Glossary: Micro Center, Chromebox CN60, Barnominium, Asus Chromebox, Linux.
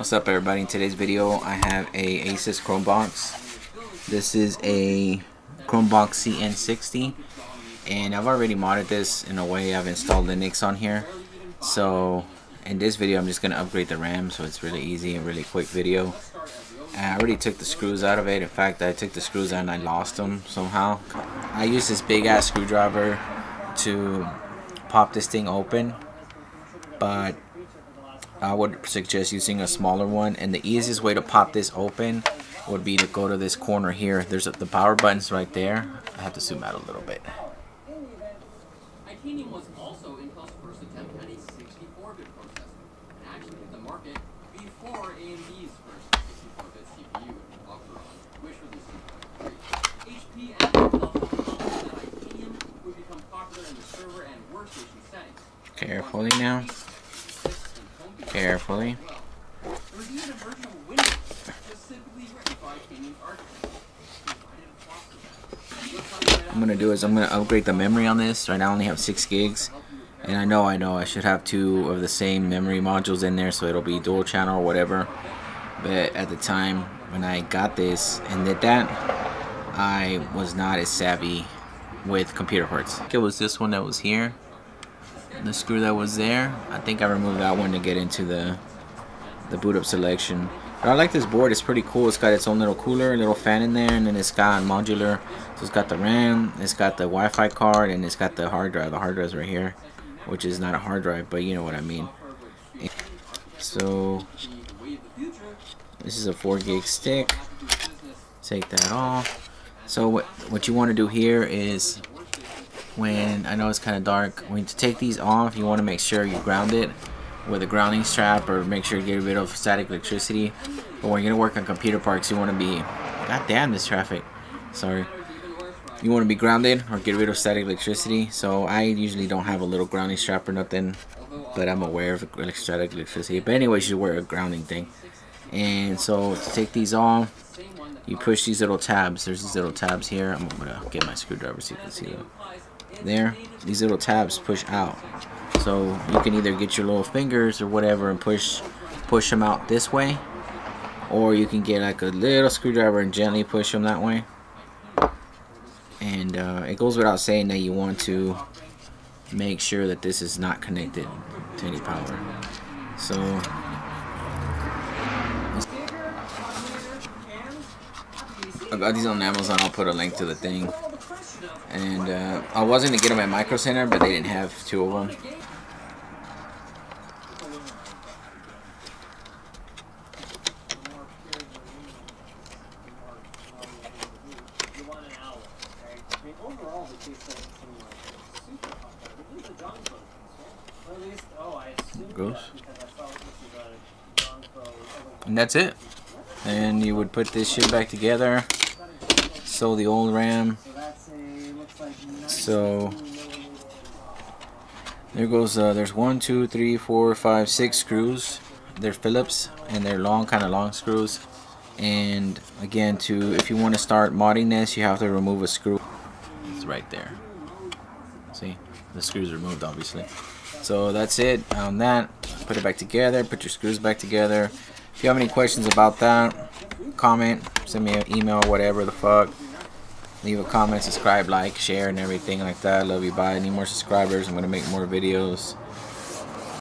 What's up, everybody? In today's video I have a Asus Chromebox. This is a Chromebox CN60, and I've already modded this in a way. I've installed Linux on here, so in this video I'm just going to upgrade the RAM, so it's really easy and really quick video. And I already took the screws out of it. In fact, I took the screws out and I lost them somehow. I used this big ass screwdriver to pop this thing open, but I would suggest using a smaller one. And the easiest way to pop this open would be to go to this corner here. There's the power buttons right there. I have to zoom out a little bit. Carefully now. Carefully. I'm gonna do is I'm gonna upgrade the memory on this. Right now I only have 6 gigs, and I know I should have 2 of the same memory modules in there, so it'll be dual channel or whatever. But at the time when I got this and did that, I was not as savvy with computer parts. I think it was this one that was here, the screw that was there. I think I removed that one to get into the boot up selection. But I like this board. It's pretty cool. It's got its own little cooler, little fan in there, and then it's got modular. So it's got the RAM, it's got the Wi-Fi card, and it's got the hard drive. The hard drive's right here, which is not a hard drive, but you know what I mean. So this is a 4 gig stick. Take that off. So what you want to do here is, when I know it's kind of dark, when you take these off, you want to make sure you ground it with a grounding strap, or make sure you get rid of static electricity. But when you're gonna work on computer parts, you want to be, goddamn this traffic, sorry, you want to be grounded or get rid of static electricity. So I usually don't have a little grounding strap or nothing, but I'm aware of static electricity. But anyways, you wear a grounding thing. And so to take these off, you push these little tabs. There's these little tabs here. I'm gonna get my screwdriver so you can see them. There, these little tabs push out, so you can either get your little fingers or whatever and push them out this way, or you can get like a little screwdriver and gently push them that way. And it goes without saying that you want to make sure that this is not connected to any power. So I got these on Amazon. I'll put a link to the thing. And I was going to get them at Micro Center, but they didn't have 2 of them. Gross. And that's it. And you would put this shit back together. So the old RAM. So there goes, there's 1, 2, 3, 4, 5, 6 screws. They're Phillips, and they're long, kind of long screws. And again, if you want to start modding this, you have to remove a screw. It's right there. See, the screws are removed, obviously. So that's it on that. Put it back together, put your screws back together. If you have any questions about that, comment, send me an email, whatever the fuck. Leave a comment, subscribe, like, share, and everything like that. Love you, bye. Need more subscribers. I'm going to make more videos.